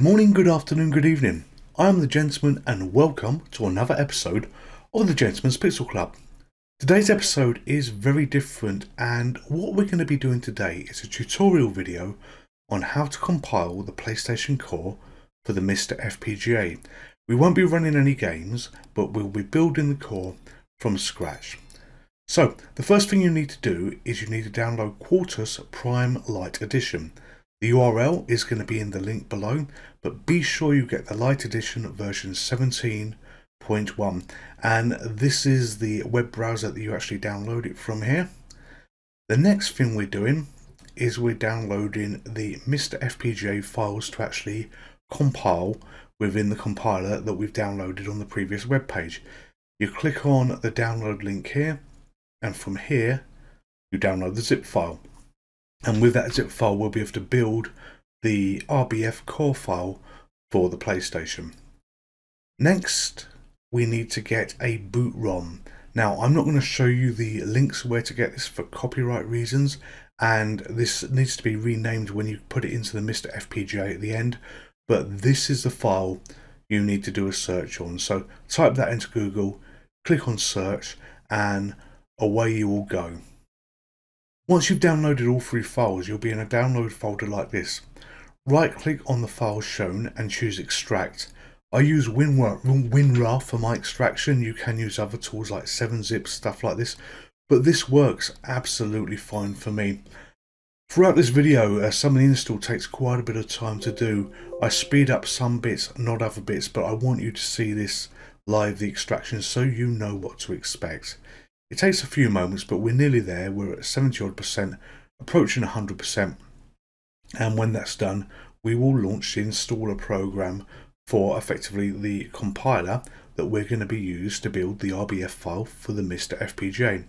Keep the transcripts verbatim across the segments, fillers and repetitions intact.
Good morning, good afternoon, good evening. I'm The Gentleman and welcome to another episode of The Gentleman's Pixel Club. Today's episode is very different, and what we're going to be doing today is a tutorial video on how to compile the PlayStation Core for the Mister F P G A. We won't be running any games, but we'll be building the core from scratch. So the first thing you need to do is you need to download Quartus Prime Lite Edition. The U R L is going to be in the link below, but be sure you get the Lite Edition version seventeen point one, and this is the web browser that you actually download it from here. The next thing we're doing is we're downloading the Mister F P G A files to actually compile within the compiler that we've downloaded on the previous web page. You click on the download link here, and from here you download the zip file. And with that zip file, we'll be able to build the R B F core file for the PlayStation. Next, we need to get a boot ROM. Now, I'm not going to show you the links where to get this for copyright reasons, and this needs to be renamed when you put it into the Mister F P G A at the end, but this is the file you need to do a search on. So type that into Google, click on search, and away you will go. Once you've downloaded all three files, you'll be in a download folder like this. Right click on the file shown and choose extract. I use WinRAR for my extraction. You can use other tools like seven zip, stuff like this, but this works absolutely fine for me. Throughout this video, uh, some of the install takes quite a bit of time to do. I speed up some bits, not other bits, but I want you to see this live, the extraction, so you know what to expect. It takes a few moments, but we're nearly there. We're at seventy odd percent, approaching one hundred percent. And when that's done, we will launch the installer program for effectively the compiler that we're going to be used to build the R B F file for the Mister F P G A.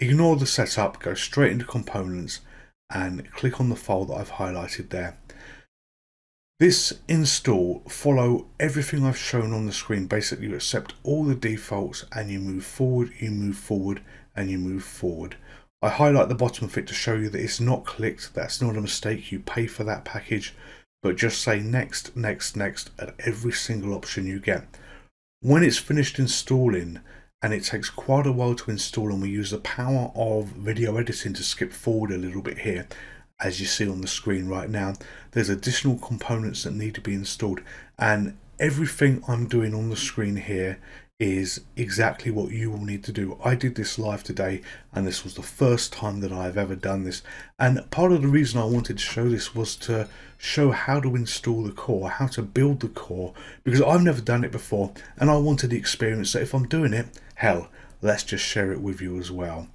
Ignore the setup, go straight into components and click on the file that I've highlighted there. This install, follow everything I've shown on the screen. Basically, you accept all the defaults and you move forward, you move forward, and you move forward. I highlight the bottom of it to show you that it's not clicked. That's not a mistake. You pay for that package, but just say next, next, next at every single option you get. When it's finished installing, and it takes quite a while to install, and we use the power of video editing to skip forward a little bit here. As you see on the screen right now, there's additional components that need to be installed, and everything I'm doing on the screen here is exactly what you will need to do. I did this live today, and this was the first time that I've ever done this, and part of the reason I wanted to show this was to show how to install the core, how to build the core, because I've never done it before and I wanted the experience. So if I'm doing it, hell, let's just share it with you as well.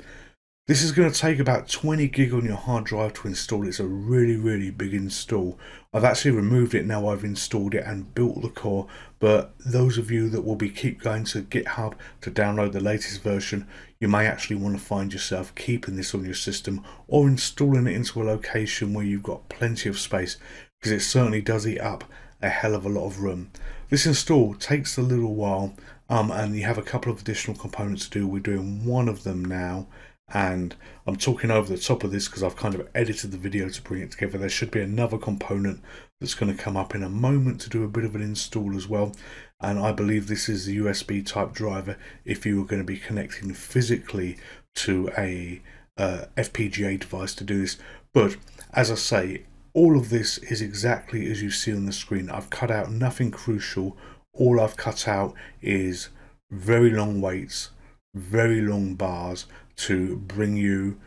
This is going to take about twenty gig on your hard drive to install. It's a really, really big install. I've actually removed it now I've installed it and built the core, but those of you that will be keep going to GitHub to download the latest version, you may actually want to find yourself keeping this on your system or installing it into a location where you've got plenty of space, because it certainly does eat up a hell of a lot of room. This install takes a little while, um, and you have a couple of additional components to do. We're doing one of them now, and I'm talking over the top of this because I've kind of edited the video to bring it together. There should be another component that's going to come up in a moment to do a bit of an install as well, and I believe this is the U S B type driver if you were going to be connecting physically to a uh, F P G A device to do this. But as I say, all of this is exactly as you see on the screen. I've cut out nothing crucial. All I've cut out is very long waits, very long bars, to bring you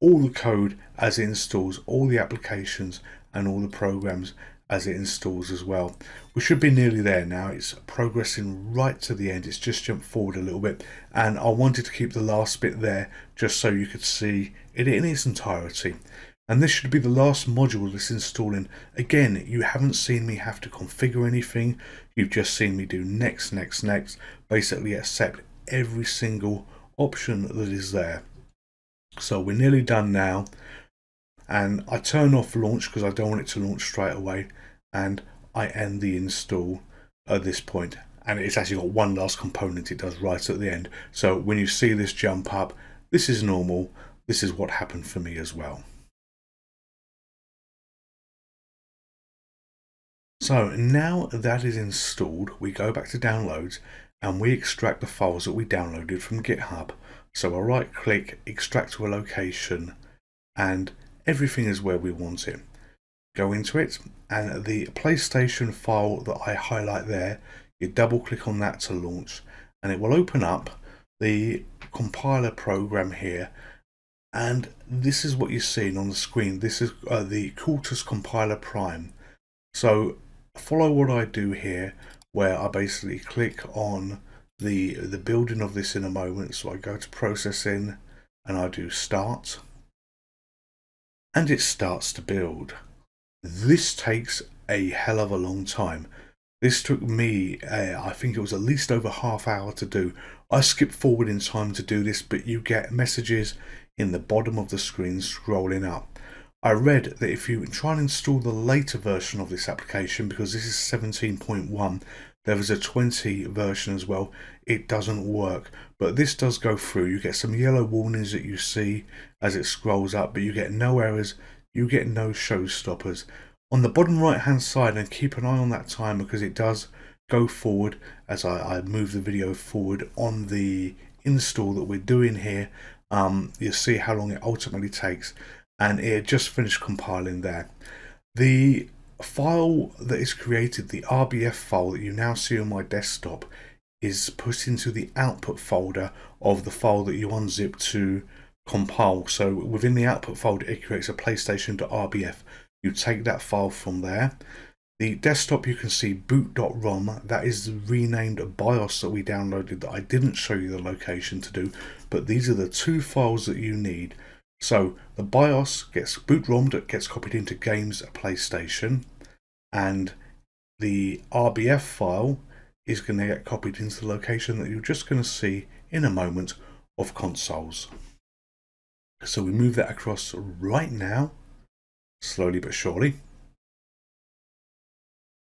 all the code as it installs, all the applications and all the programs as it installs as well. We should be nearly there now. It's progressing right to the end. It's just jumped forward a little bit, and I wanted to keep the last bit there just so you could see it in its entirety. And this should be the last module that's installing. Again, you haven't seen me have to configure anything. You've just seen me do next, next, next, basically accept every single option that is there. So we're nearly done now, and I turn off launch because I don't want it to launch straight away, and I end the install at this point. And it's actually got one last component it does right at the end, so when you see this jump up, this is normal. This is what happened for me as well. So now that is installed, we go back to downloads and we extract the files that we downloaded from GitHub. So I'll right click, extract to a location, and everything is where we want it. Go into it, and the PlayStation file that I highlight there, you double click on that to launch, and it will open up the compiler program here. And this is what you're seeing on the screen. This is uh, the Quartus Compiler Prime. So follow what I do here, where I basically click on the the building of this in a moment. So I go to processing and I do start, and it starts to build. This takes a hell of a long time. This took me, uh, I think it was at least over half hour to do. I skipped forward in time to do this, but you get messages in the bottom of the screen scrolling up. I read that if you try and install the later version of this application, because this is seventeen point one, there is a twenty version as well, it doesn't work. But this does go through. You get some yellow warnings that you see as it scrolls up, but you get no errors, you get no showstoppers. On the bottom right hand side, and keep an eye on that time, because it does go forward as I, I move the video forward on the install that we're doing here. Um, you see how long it ultimately takes, and it just finished compiling there. The file that is created, the R B F file that you now see on my desktop, is put into the output folder of the file that you unzip to compile. So within the output folder, it creates a PlayStation.rbf. You take that file from there. The desktop, you can see boot dot rom. That is the renamed BIOS that we downloaded, that I didn't show you the location to do, but these are the two files that you need. So the BIOS gets boot rommed, that gets copied into games at PlayStation, and the R B F file is going to get copied into the location that you're just going to see in a moment of consoles. So we move that across right now, slowly but surely.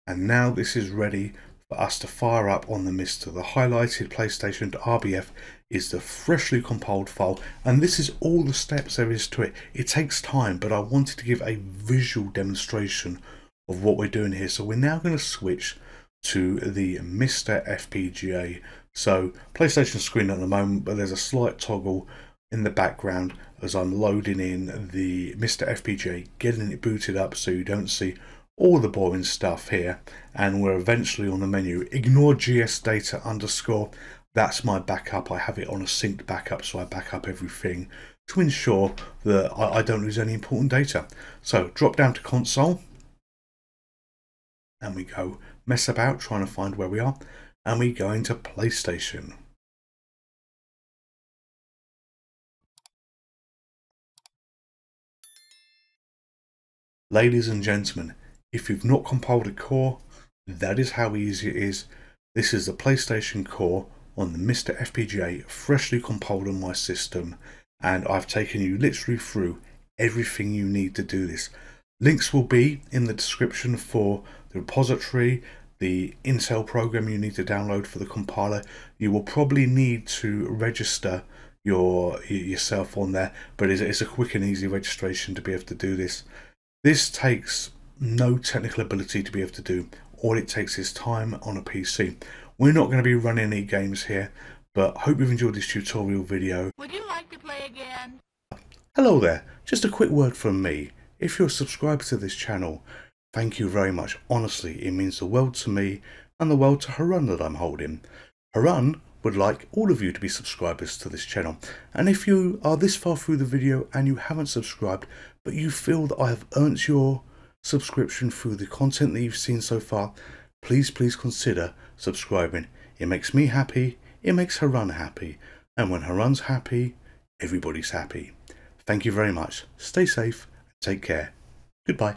And now this is ready for us to fire up on the Mister. The highlighted PlayStation.rbf is the freshly compiled file, and this is all the steps there is to it. It takes time, but I wanted to give a visual demonstration of what we're doing here. So we're now going to switch to the Mister F P G A. So PlayStation screen at the moment, but there's a slight toggle in the background as I'm loading in the Mister F P G A, getting it booted up so you don't see all the boring stuff here, and we're eventually on the menu. Ignore G S data underscore, that's my backup. I have it on a synced backup, so I back up everything to ensure that I, I don't lose any important data. So drop down to console, and we go mess about trying to find where we are, and we go into PlayStation. Ladies and gentlemen, if you've not compiled a core, that is how easy it is. This is the PlayStation core on the Mister F P G A, freshly compiled on my system, and I've taken you literally through everything you need to do this. Links will be in the description for the repository, the Intel program you need to download for the compiler. You will probably need to register your yourself on there, but it's, it's a quick and easy registration to be able to do this. This takes no technical ability to be able to do. All it takes is time on a P C. We're not going to be running any games here, but hope you've enjoyed this tutorial video. Would you like to play again? Hello there, just a quick word from me. If you're a subscriber to this channel, thank you very much. Honestly, it means the world to me and the world to Harun that I'm holding. Harun would like all of you to be subscribers to this channel, and if you are this far through the video and you haven't subscribed, but you feel that I have earned your subscription through the content that you've seen so far, please please consider subscribing. It makes me happy, it makes Harun happy, and when Harun's happy, everybody's happy. Thank you very much, stay safe, take care, goodbye.